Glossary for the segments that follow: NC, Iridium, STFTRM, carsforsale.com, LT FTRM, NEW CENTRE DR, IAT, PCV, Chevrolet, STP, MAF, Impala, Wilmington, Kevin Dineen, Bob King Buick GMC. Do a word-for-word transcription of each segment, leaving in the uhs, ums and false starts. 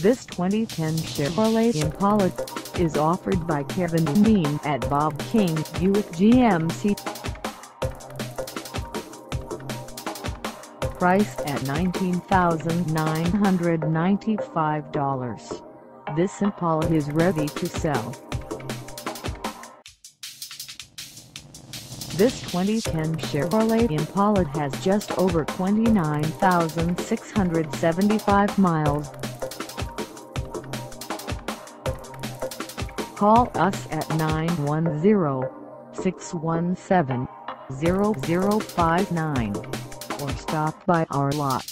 This twenty ten Chevrolet Impala is offered by Kevin Dineen at Bob King Buick G M C. Priced at nineteen thousand nine hundred ninety-five dollars, this Impala is ready to sell. This twenty ten Chevrolet Impala has just over twenty-nine thousand six hundred seventy-five miles. Call us at nine one zero, six one seven, zero zero five nine or stop by our lot.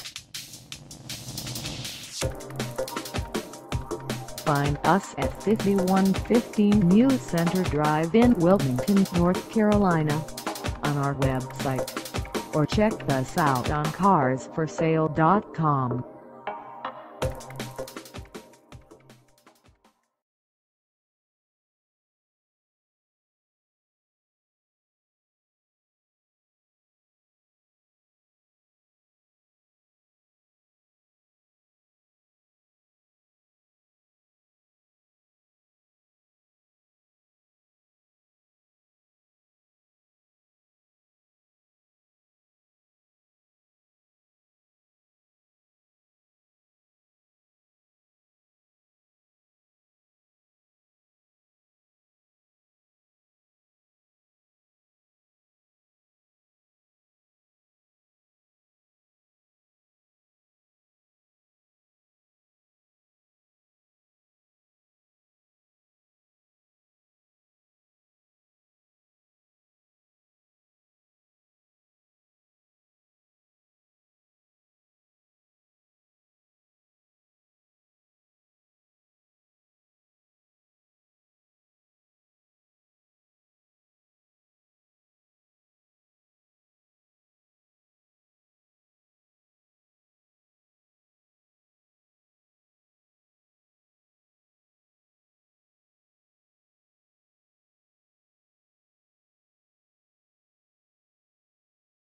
Find us at fifty-one fifteen New Center Drive in Wilmington, North Carolina, on our website, or check us out on cars for sale dot com.